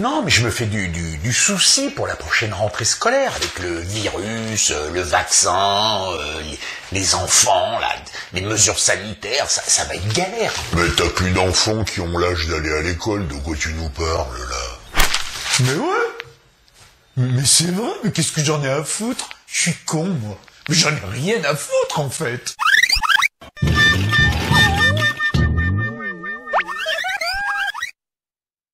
Non, mais je me fais du souci pour la prochaine rentrée scolaire, avec le virus, le vaccin, les enfants, les mesures sanitaires, ça va être galère. Mais t'as plus d'enfants qui ont l'âge d'aller à l'école, de quoi tu nous parles, là? Mais ouais! Mais c'est vrai, mais qu'est-ce que j'en ai à foutre? Je suis con, moi. Mais j'en ai rien à foutre, en fait.